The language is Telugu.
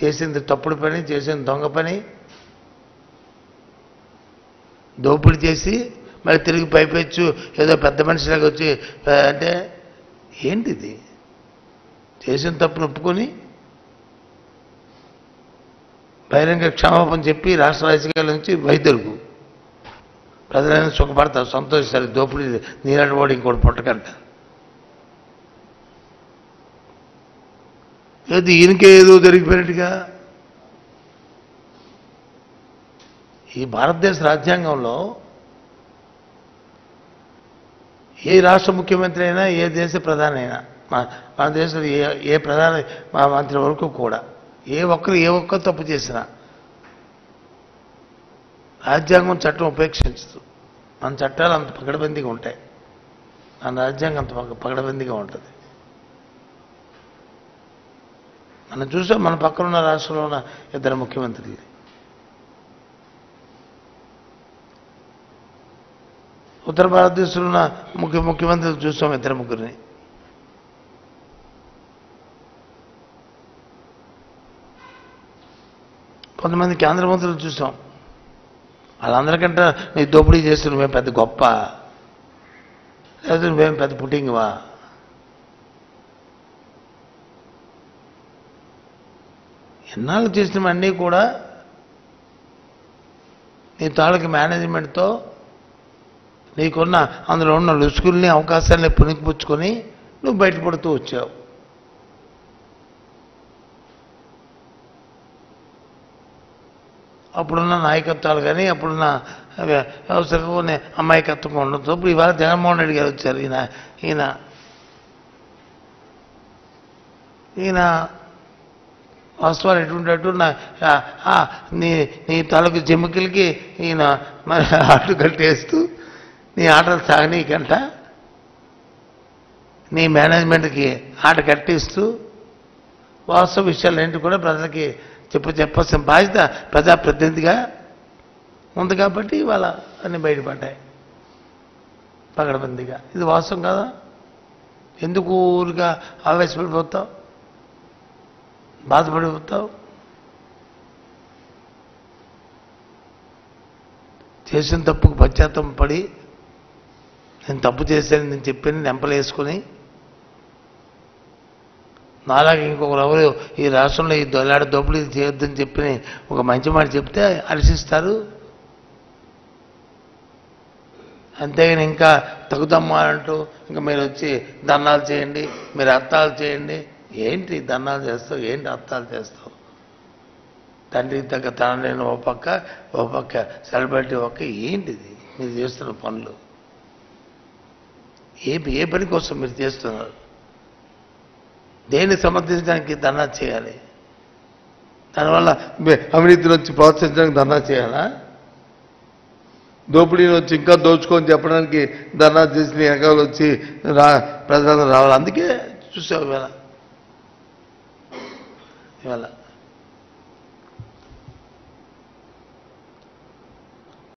చేసింది తప్పుడు పని, చేసింది దొంగ పని, దోపిడీ చేసి మరి తిరిగి పైపెచ్చు ఏదో పెద్ద మనిషిలాగా వచ్చి అంటే ఏంటిది? చేసిన తప్పును ఒప్పుకొని బహిరంగ క్షమాపణ చెప్పి రాష్ట్ర రాజకీయాల నుంచి వైదొలుగు ప్రజలైనా సుఖపడతారు, సంతోషిస్తారు. దోపిడీ నీలాంటి వాడు ఇంకోటి పుట్టకంట. అది ఈయనకే ఏదో జరిగిపోయినట్టుగా. ఈ భారతదేశ రాజ్యాంగంలో ఏ రాష్ట్ర ముఖ్యమంత్రి అయినా, ఏ దేశ ప్రధాని అయినా, మన దేశంలో ఏ ప్రధాని మా మంత్రి వరకు కూడా ఏ ఒక్కరు తప్పు చేసినా రాజ్యాంగం చట్టం ఉపేక్షించదు. మన చట్టాలు అంత పకడబందీగా ఉంటాయి, మన రాజ్యాంగం అంత పకడబందీగా ఉంటుంది. మనం చూసాం మన పక్కన ఉన్న రాష్ట్రంలో ఉన్న ఇద్దరు ముఖ్యమంత్రులు, ఉత్తర భారతదేశంలో ఉన్న ముఖ్యమంత్రులు చూసాం ఇద్దరు ముగ్గురిని. కొంతమంది కేంద్ర మంత్రులు చూసాం, వాళ్ళందరికంటే నీ దోపిడీ చేస్తున్న మేము పెద్ద గొప్ప, లేదా మేము పెద్ద పుట్టింగ్వా, ఎన్నాళ్ళు చేసినవన్నీ కూడా నీ తాలూకు మేనేజ్మెంట్తో నీకున్న అందులో ఉన్న లుసుకుల్ని, అవకాశాలని పుణికిపుచ్చుకొని నువ్వు బయటపడుతూ వచ్చావు. అప్పుడున్న నాయకత్వాలు కానీ, అప్పుడున్న వ్యవస్థకు అమాయకత్వం ఉండదు. ఇప్పుడు ఇవాళ జగన్మోహన్ రెడ్డి గారు వచ్చారు. ఈయన వాస్తవాలు ఎటువంటి నీ తాలూకు జిమ్మికలకి ఈయన మరి ఆటలు కట్టేస్తూ నీ ఆటలు సాగనీకంట, నీ మేనేజ్మెంట్కి ఆట కట్టిస్తూ వాస్తవ విషయాలు ఏంటి కూడా ప్రజలకి చెప్పాల్సిన బాధ్యత ప్రజాప్రతినిధిగా ఉంది. కాబట్టి ఇవాళ అన్నీ బయటపడ్డాయి పగడబందిగా. ఇది వాస్తవం కదా? ఎందుకు ఊరిగా ఆవేశపడిపోతావు, బాధపడిపోతావు? చేసిన తప్పుకు పశ్చాత్తాపం పడి నేను తప్పు చేశాను, నేను చెప్పాను నెంపలేసుకొని నాలాగే ఇంకొకరెవరు ఈ రాష్ట్రంలో ఈ దొలాడ దోపిడీ చేయొద్దని చెప్పి ఒక మంచి మాట చెప్తే హర్షిస్తారు. అంతేగాని ఇంకా తగుదమ్మాలంటూ ఇంకా మీరు వచ్చి దన్నాలు చేయండి, మీరు అత్తాలు చేయండి. ఏంటి దన్నాలు చేస్తావు, ఏంటి అత్తాలు చేస్తావు? తండ్రికి తగ్గ తన లేని ఓ పక్క సెలబ్రిటీ ఒక్క ఏంటిది మీరు చేస్తున్న పనులు? ఏ పని కోసం మీరు చేస్తున్నారు? దేన్ని సమర్థించడానికి ధర్నా చేయాలి? దానివల్ల అవినీతిని వచ్చి ప్రోత్సహించడానికి ధర్నా చేయాలా? దోపిడీని వచ్చి ఇంకా దోచుకొని చెప్పడానికి ధర్నా చేసిన ఎకాలు వచ్చి ప్రజలందరూ రావాలి. అందుకే చూసావు ఇవాళ